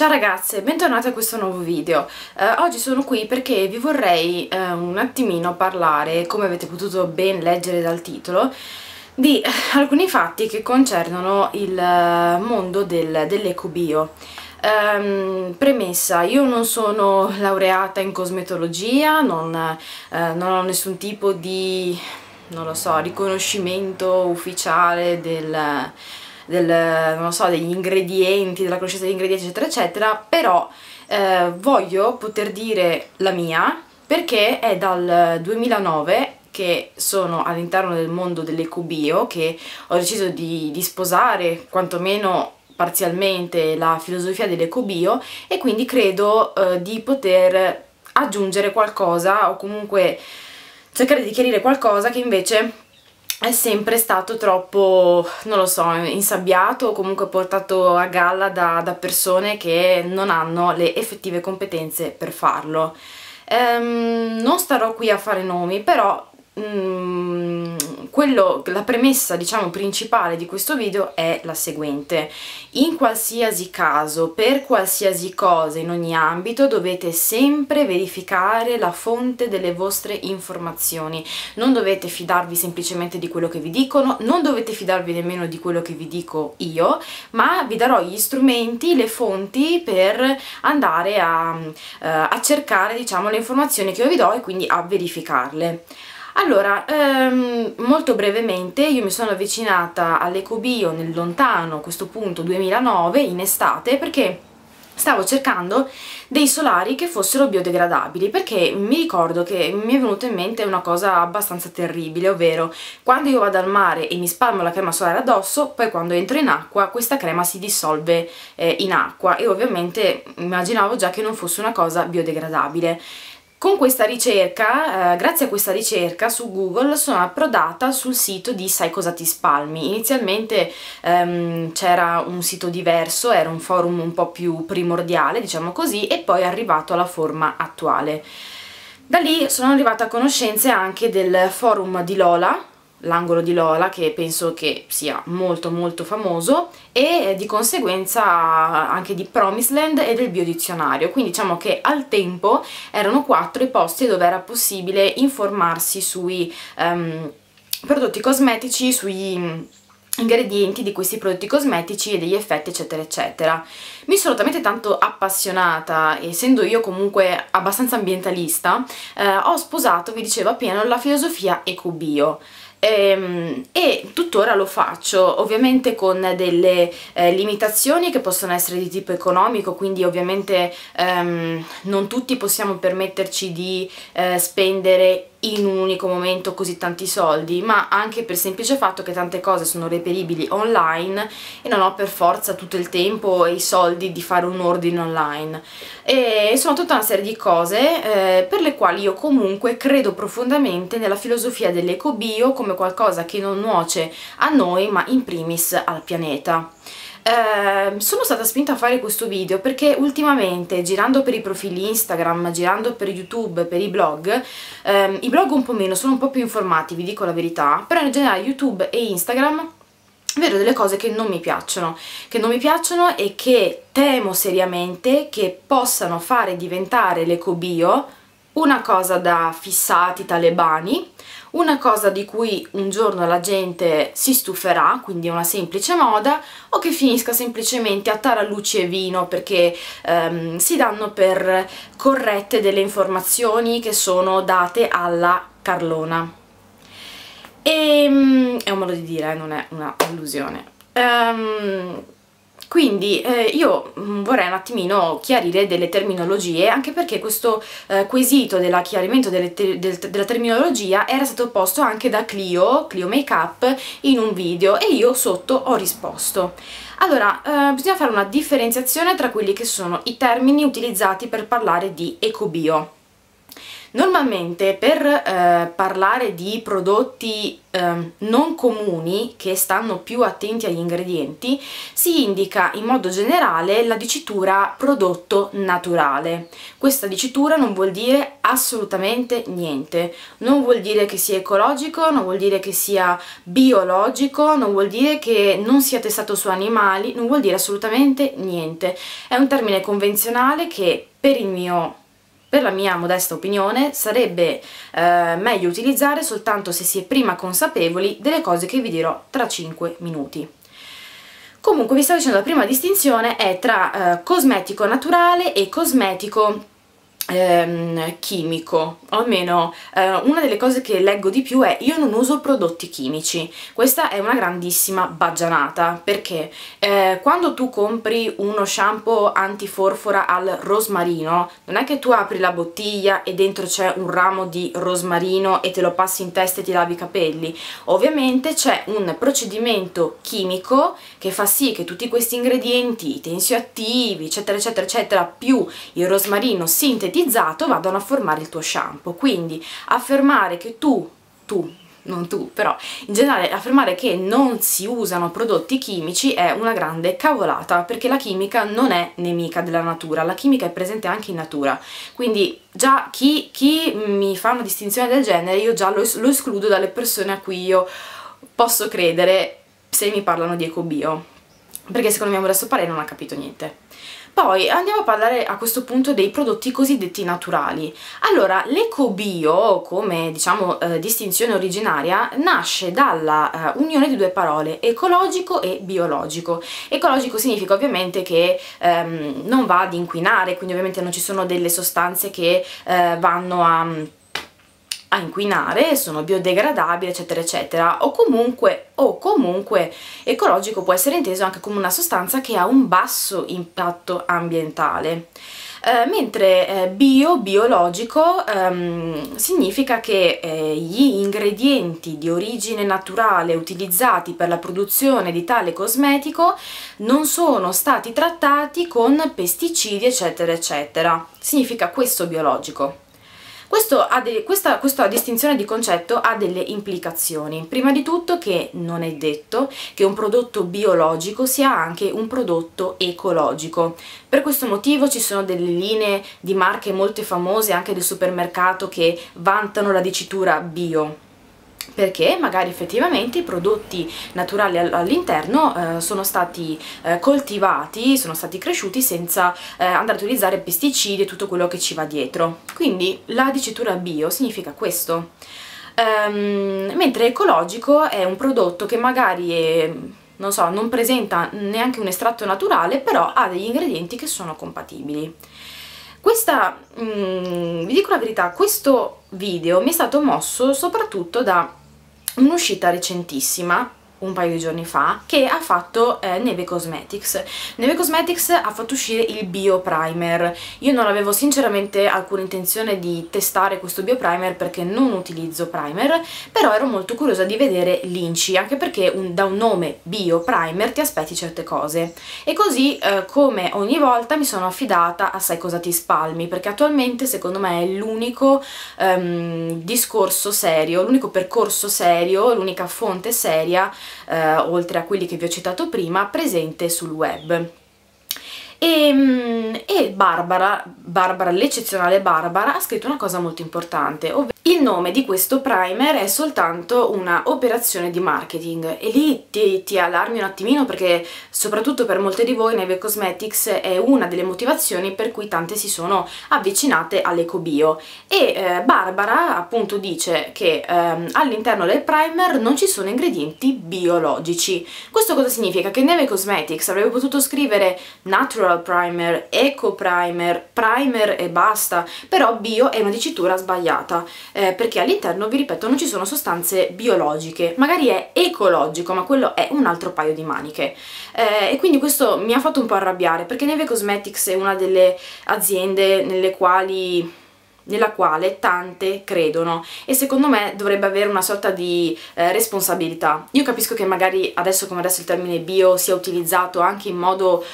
Ciao ragazze, bentornate a questo nuovo video. Oggi sono qui perché vi vorrei un attimino parlare, come avete potuto ben leggere dal titolo, di alcuni fatti che concernono il mondo dell'ecobio. Premessa, io non sono laureata in cosmetologia, non ho nessun tipo di, non lo so, riconoscimento ufficiale non lo so, degli ingredienti, della conoscenza degli ingredienti, eccetera eccetera, però voglio poter dire la mia, perché è dal 2009 che sono all'interno del mondo dell'ecobio, che ho deciso di sposare quantomeno parzialmente la filosofia dell'ecobio, e quindi credo di poter aggiungere qualcosa, o comunque cercare di chiarire qualcosa che invece è sempre stato troppo, non lo so, insabbiato, o comunque portato a galla da persone che non hanno le effettive competenze per farlo. Non starò qui a fare nomi, però la premessa, diciamo, principale di questo video è la seguente: in qualsiasi caso, per qualsiasi cosa, in ogni ambito, dovete sempre verificare la fonte delle vostre informazioni. Non dovete fidarvi semplicemente di quello che vi dicono, non dovete fidarvi nemmeno di quello che vi dico io, ma vi darò gli strumenti, le fonti per andare a cercare, diciamo, le informazioni che io vi do e quindi a verificarle. Allora, molto brevemente, io mi sono avvicinata all'ecobio nel lontano, a questo punto, 2009, in estate, perché stavo cercando dei solari che fossero biodegradabili, perché mi ricordo che mi è venuta in mente una cosa abbastanza terribile, ovvero quando io vado al mare e mi spalmo la crema solare addosso, poi quando entro in acqua questa crema si dissolve in acqua, e ovviamente immaginavo già che non fosse una cosa biodegradabile. Con questa ricerca, grazie a questa ricerca su Google, sono approdata sul sito di Sai Cosa Ti Spalmi. Inizialmente c'era un sito diverso, era un forum un po' più primordiale, diciamo così, e poi è arrivato alla forma attuale. Da lì sono arrivata a conoscenza anche del forum di Lola, L'Angolo di Lola, che penso che sia molto molto famoso, e di conseguenza anche di Promiseland e del Biodizionario. Quindi diciamo che al tempo erano 4 i posti dove era possibile informarsi sui prodotti cosmetici, sugli ingredienti di questi prodotti cosmetici e degli effetti, eccetera eccetera. Mi sono talmente tanto appassionata, essendo io comunque abbastanza ambientalista, ho sposato, vi dicevo appieno, la filosofia ecobio. E tuttora lo faccio, ovviamente con delle limitazioni che possono essere di tipo economico, quindi ovviamente non tutti possiamo permetterci di spendere in un unico momento così tanti soldi, ma anche per il semplice fatto che tante cose sono reperibili online e non ho per forza tutto il tempo e i soldi di fare un ordine online, e sono tutta una serie di cose per le quali io comunque credo profondamente nella filosofia dell'ecobio come qualcosa che non nuoce a noi, ma in primis al pianeta. Sono stata spinta a fare questo video perché ultimamente, girando per i profili Instagram, girando per YouTube, per i blog un po' meno, sono un po' più informati, vi dico la verità, però in generale YouTube e Instagram vedo delle cose che non mi piacciono, e che temo seriamente che possano fare diventare l'ecobio una cosa da fissati talebani, una cosa di cui un giorno la gente si stuferà, quindi una semplice moda, o che finisca semplicemente a tarallucci e vino, perché si danno per corrette delle informazioni che sono date alla Carlona. È un modo di dire, non è una allusione. Quindi io vorrei un attimino chiarire delle terminologie, anche perché questo quesito del chiarimento della terminologia era stato posto anche da Clio Makeup, in un video, e io sotto ho risposto. Allora, bisogna fare una differenziazione tra quelli che sono i termini utilizzati per parlare di ecobio. Normalmente per parlare di prodotti non comuni che stanno più attenti agli ingredienti si indica in modo generale la dicitura prodotto naturale. Questa dicitura non vuol dire assolutamente niente, non vuol dire che sia ecologico, non vuol dire che sia biologico, non vuol dire che non sia testato su animali, non vuol dire assolutamente niente. È un termine convenzionale che per la mia modesta opinione sarebbe meglio utilizzare soltanto se si è prima consapevoli delle cose che vi dirò tra 5 minuti. Comunque vi stavo dicendo, la prima distinzione è tra cosmetico naturale e cosmetico chimico, o almeno una delle cose che leggo di più è: io non uso prodotti chimici. Questa è una grandissima baggianata, perché quando tu compri uno shampoo antiforfora al rosmarino, non è che tu apri la bottiglia e dentro c'è un ramo di rosmarino e te lo passi in testa e ti lavi i capelli. Ovviamente c'è un procedimento chimico che fa sì che tutti questi ingredienti, i tensioattivi eccetera eccetera eccetera, più il rosmarino sintetizzato, vadano a formare il tuo shampoo. Quindi affermare che in generale affermare che non si usano prodotti chimici è una grande cavolata, perché la chimica non è nemica della natura, la chimica è presente anche in natura. Quindi già chi mi fa una distinzione del genere io già lo escludo dalle persone a cui io posso credere se mi parlano di ecobio, perché secondo me adesso pare non ha capito niente. Poi andiamo a parlare a questo punto dei prodotti cosiddetti naturali. Allora, l'ecobio, come diciamo distinzione originaria, nasce dalla unione di due parole, ecologico e biologico. Ecologico significa ovviamente che non va ad inquinare, quindi ovviamente non ci sono delle sostanze che vanno a inquinare, sono biodegradabili eccetera eccetera, o comunque ecologico può essere inteso anche come una sostanza che ha un basso impatto ambientale. Mentre biologico significa che gli ingredienti di origine naturale utilizzati per la produzione di tale cosmetico non sono stati trattati con pesticidi eccetera eccetera, significa questo biologico. Questa distinzione di concetto ha delle implicazioni. Prima di tutto che non è detto che un prodotto biologico sia anche un prodotto ecologico. Per questo motivo ci sono delle linee di marche molto famose anche del supermercato che vantano la dicitura bio, perché magari effettivamente i prodotti naturali all'interno sono stati coltivati, sono stati cresciuti senza andare ad utilizzare pesticidi e tutto quello che ci va dietro. Quindi la dicitura bio significa questo. Mentre ecologico è un prodotto che magari non presenta neanche un estratto naturale, però ha degli ingredienti che sono compatibili. Vi dico la verità, questo video mi è stato mosso soprattutto da un'uscita recentissima, un paio di giorni fa, che ha fatto Neve Cosmetics. Neve Cosmetics ha fatto uscire il Bio Primer. Io non avevo sinceramente alcuna intenzione di testare questo Bio Primer perché non utilizzo primer, però ero molto curiosa di vedere l'inci, anche perché da un nome Bio Primer ti aspetti certe cose. E così come ogni volta mi sono affidata a Sai Cosa Ti Spalmi, perché attualmente secondo me è l'unico discorso serio, l'unico percorso serio, l'unica fonte seria oltre a quelli che vi ho citato prima, presente sul web. E Barbara, l'eccezionale Barbara, ha scritto una cosa molto importante, ovvero il nome di questo primer è soltanto una operazione di marketing, e lì ti allarmi un attimino, perché soprattutto per molte di voi Neve Cosmetics è una delle motivazioni per cui tante si sono avvicinate all'ecobio. E Barbara appunto dice che all'interno del primer non ci sono ingredienti biologici. Questo cosa significa? Che Neve Cosmetics avrebbe potuto scrivere natural primer, eco primer, primer e basta, però bio è una dicitura sbagliata. Perché all'interno, vi ripeto, non ci sono sostanze biologiche. Magari è ecologico, ma quello è un altro paio di maniche, e quindi questo mi ha fatto un po' arrabbiare, perché Neve Cosmetics è una delle aziende nelle quali nella quale tante credono, e secondo me dovrebbe avere una sorta di responsabilità. Io capisco che magari adesso come adesso il termine bio sia utilizzato anche in modo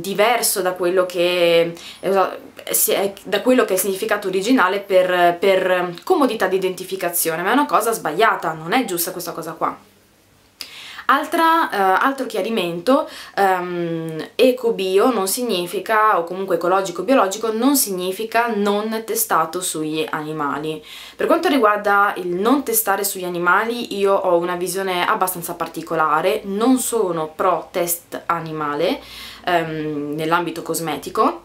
diverso da quello che è significato originale per comodità di identificazione, ma è una cosa sbagliata, non è giusta questa cosa qua. Altro chiarimento, eco-bio non significa, o comunque ecologico-biologico, non significa non testato sugli animali. Per quanto riguarda il non testare sugli animali, io ho una visione abbastanza particolare, non sono pro test animale nell'ambito cosmetico,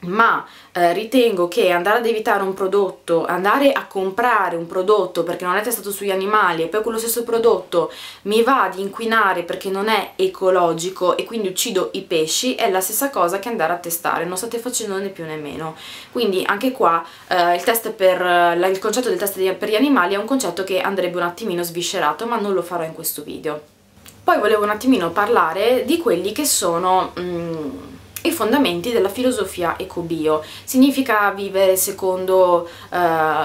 ma ritengo che andare ad evitare un prodotto, andare a comprare un prodotto perché non è testato sugli animali e poi quello stesso prodotto mi va ad inquinare perché non è ecologico e quindi uccido i pesci, è la stessa cosa che andare a testare, non state facendo né più né meno. Quindi anche qua il concetto del test per gli animali è un concetto che andrebbe un attimino sviscerato, ma non lo farò in questo video. Poi volevo un attimino parlare di quelli che sono i fondamenti della filosofia eco-bio. Significa vivere secondo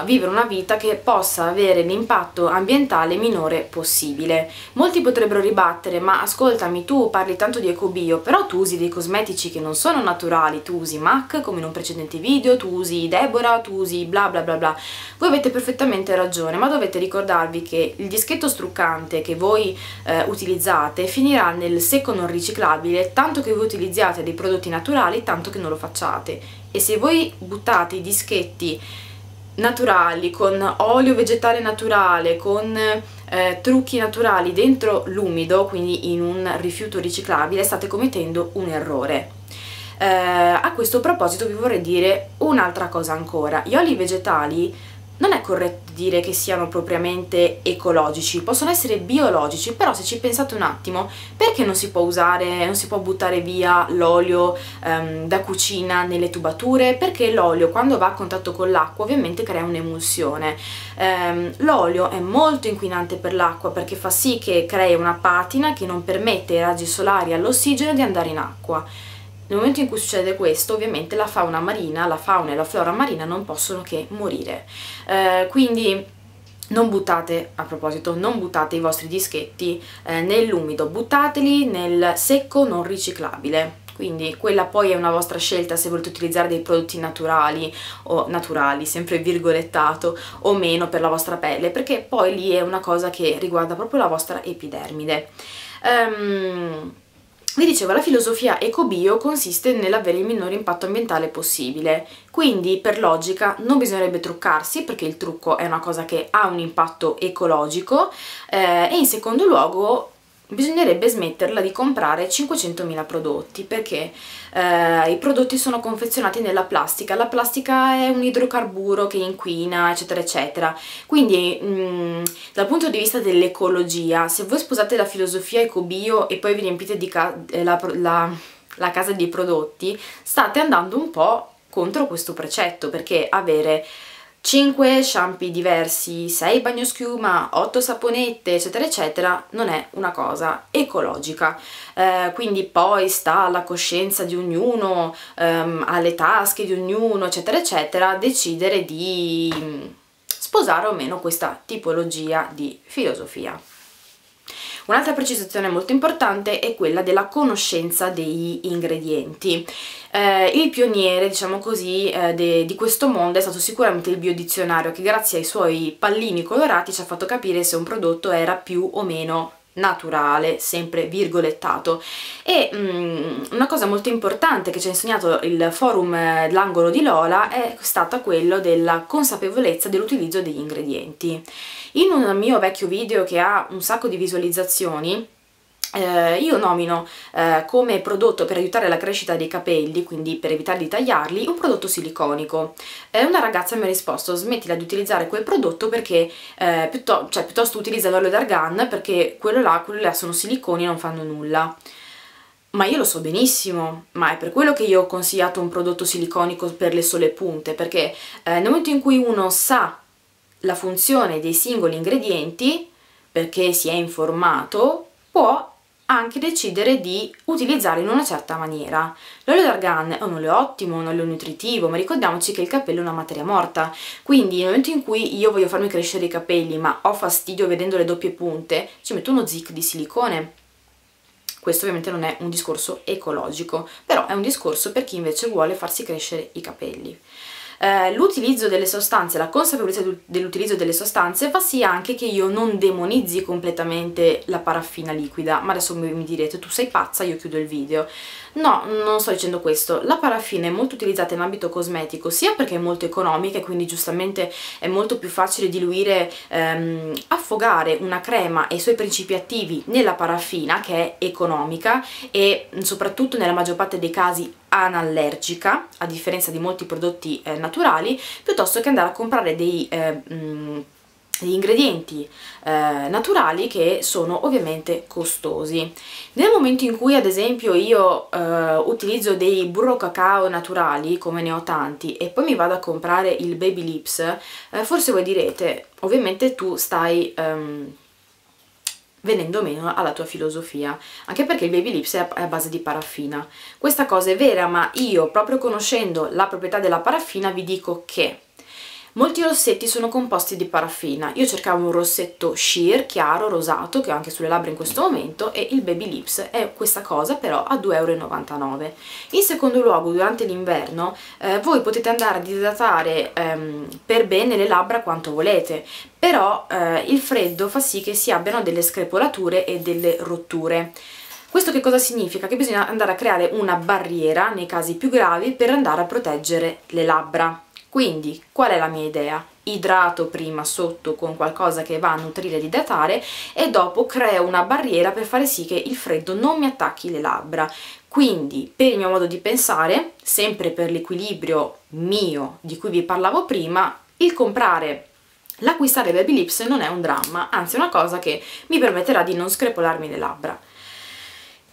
vivere una vita che possa avere l'impatto ambientale minore possibile. Molti potrebbero ribattere: ma ascoltami, tu parli tanto di eco-bio, però tu usi dei cosmetici che non sono naturali, tu usi MAC come in un precedente video, tu usi Deborah, tu usi bla bla bla bla. Voi avete perfettamente ragione, ma dovete ricordarvi che il dischetto struccante che voi utilizzate finirà nel secco non riciclabile, tanto che voi utilizziate dei prodotti naturali tanto che non lo facciate, e se voi buttate i dischetti naturali con olio vegetale naturale, con trucchi naturali dentro l'umido, quindi in un rifiuto riciclabile, state commettendo un errore. A questo proposito vi vorrei dire un'altra cosa ancora: gli oli vegetali non è corretto dire che siano propriamente ecologici, possono essere biologici, però se ci pensate un attimo, perché non si può usare, non si può buttare via l'olio da cucina nelle tubature? Perché l'olio, quando va a contatto con l'acqua, ovviamente crea un'emulsione. L'olio è molto inquinante per l'acqua perché fa sì che crei una patina che non permette ai raggi solari e all'ossigeno di andare in acqua. Nel momento in cui succede questo, ovviamente la fauna marina, la fauna e la flora marina non possono che morire. Quindi non buttate, a proposito, non buttate i vostri dischetti nell'umido, buttateli nel secco non riciclabile. Quindi quella poi è una vostra scelta, se volete utilizzare dei prodotti naturali o naturali, sempre virgolettato, o meno per la vostra pelle, perché poi lì è una cosa che riguarda proprio la vostra epidermide. Vi dicevo, la filosofia eco-bio consiste nell'avere il minore impatto ambientale possibile, quindi per logica non bisognerebbe truccarsi, perché il trucco è una cosa che ha un impatto ecologico, e in secondo luogo bisognerebbe smetterla di comprare 500.000 prodotti, perché i prodotti sono confezionati nella plastica, la plastica è un idrocarburo che inquina, eccetera eccetera. Quindi dal punto di vista dell'ecologia, se voi sposate la filosofia eco-bio e poi vi riempite di la casa di prodotti, state andando un po' contro questo precetto, perché avere 5 shampoo diversi, 6 bagnoschiuma, 8 saponette, eccetera eccetera, non è una cosa ecologica. Quindi poi sta alla coscienza di ognuno, alle tasche di ognuno, eccetera eccetera, decidere di sposare o meno questa tipologia di filosofia. Un'altra precisazione molto importante è quella della conoscenza degli ingredienti. Il pioniere, diciamo così, di questo mondo è stato sicuramente il Biodizionario, che grazie ai suoi pallini colorati ci ha fatto capire se un prodotto era più o meno naturale, sempre virgolettato. E una cosa molto importante che ci ha insegnato il forum L'Angolo di Lola è stata quella della consapevolezza dell'utilizzo degli ingredienti. In un mio vecchio video che ha un sacco di visualizzazioni, io nomino come prodotto per aiutare la crescita dei capelli, quindi per evitare di tagliarli, un prodotto siliconico. Una ragazza mi ha risposto: smettila di utilizzare quel prodotto perché piuttosto utilizza l'olio d'argan, perché quello là sono siliconi e non fanno nulla. Ma io lo so benissimo, ma è per quello che io ho consigliato un prodotto siliconico per le sole punte, perché nel momento in cui uno sa la funzione dei singoli ingredienti, perché si è informato, può anche decidere di utilizzarlo in una certa maniera. L'olio d'argan è un olio ottimo, un olio nutritivo, ma ricordiamoci che il capello è una materia morta, quindi nel momento in cui io voglio farmi crescere i capelli ma ho fastidio vedendo le doppie punte, ci metto uno zig di silicone. Questo ovviamente non è un discorso ecologico, però è un discorso per chi invece vuole farsi crescere i capelli. L'utilizzo delle sostanze, la consapevolezza dell'utilizzo delle sostanze fa sì anche che io non demonizzi completamente la paraffina liquida. Ma adesso mi direte: tu sei pazza, io chiudo il video. No, non sto dicendo questo. La paraffina è molto utilizzata in ambito cosmetico, sia perché è molto economica e quindi giustamente è molto più facile diluire, affogare una crema e i suoi principi attivi nella paraffina, che è economica e soprattutto nella maggior parte dei casi anallergica, a differenza di molti prodotti naturali, piuttosto che andare a comprare degli ingredienti naturali che sono ovviamente costosi. Nel momento in cui ad esempio io utilizzo dei burro cacao naturali, come ne ho tanti, e poi mi vado a comprare il Baby Lips, forse voi direte: ovviamente tu stai venendo meno alla tua filosofia, anche perché il Baby Lips è a base di paraffina. Questa cosa è vera, ma io, proprio conoscendo la proprietà della paraffina, vi dico che molti rossetti sono composti di paraffina. Io cercavo un rossetto sheer, chiaro, rosato, che ho anche sulle labbra in questo momento, e il Baby Lips è questa cosa, però a 2,99 €. In secondo luogo, durante l'inverno voi potete andare a disidratare per bene le labbra quanto volete, però il freddo fa sì che si abbiano delle screpolature e delle rotture. Questo che cosa significa? Che bisogna andare a creare una barriera nei casi più gravi per andare a proteggere le labbra. Quindi, qual è la mia idea? Idrato prima sotto con qualcosa che va a nutrire ed idratare, e dopo creo una barriera per fare sì che il freddo non mi attacchi le labbra. Quindi, per il mio modo di pensare, sempre per l'equilibrio mio di cui vi parlavo prima, il comprare, l'acquistare Baby Lips non è un dramma, anzi è una cosa che mi permetterà di non screpolarmi le labbra.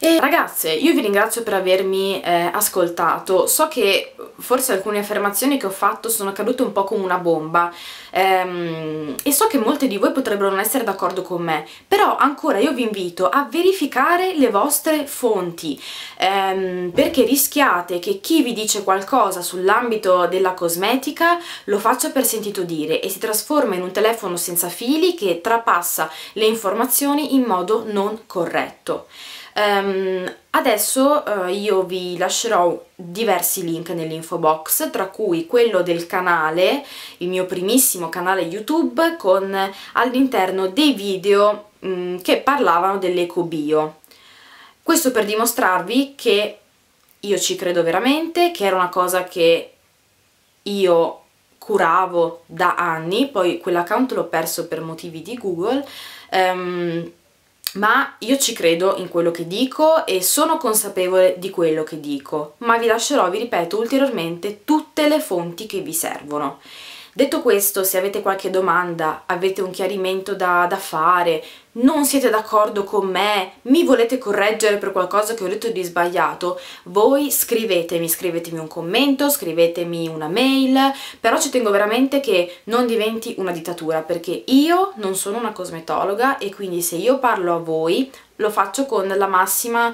E ragazze, io vi ringrazio per avermi ascoltato. So che forse alcune affermazioni che ho fatto sono cadute un po' come una bomba, e so che molte di voi potrebbero non essere d'accordo con me, però ancora io vi invito a verificare le vostre fonti, perché rischiate che chi vi dice qualcosa sull'ambito della cosmetica lo faccia per sentito dire e si trasforma in un telefono senza fili che trapassa le informazioni in modo non corretto. Adesso io vi lascerò diversi link nell'info box, tra cui quello del canale, il mio primissimo canale YouTube, con all'interno dei video che parlavano dell'ecobio. Questo per dimostrarvi che io ci credo veramente, che era una cosa che io curavo da anni. Poi quell'account l'ho perso per motivi di Google, ma io ci credo in quello che dico e sono consapevole di quello che dico, ma vi lascerò, vi ripeto, ulteriormente tutte le fonti che vi servono. Detto questo, se avete qualche domanda, avete un chiarimento da fare, non siete d'accordo con me, mi volete correggere per qualcosa che ho detto di sbagliato, voi scrivetemi un commento, scrivetemi una mail, però ci tengo veramente che non diventi una dittatura, perché io non sono una cosmetologa e quindi se io parlo a voi lo faccio con la massima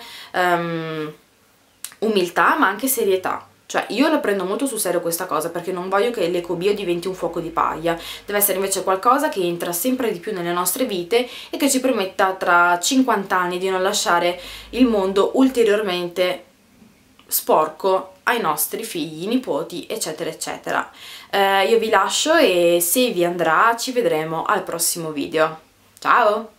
umiltà, ma anche serietà. Cioè, io la prendo molto sul serio questa cosa, perché non voglio che l'ecobio diventi un fuoco di paglia. Deve essere invece qualcosa che entra sempre di più nelle nostre vite e che ci permetta tra 50 anni di non lasciare il mondo ulteriormente sporco ai nostri figli, nipoti, eccetera eccetera. Io vi lascio e se vi andrà ci vedremo al prossimo video. Ciao!